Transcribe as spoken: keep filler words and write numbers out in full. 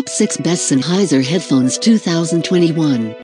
Top six Best Sennheiser Headphones twenty twenty-one.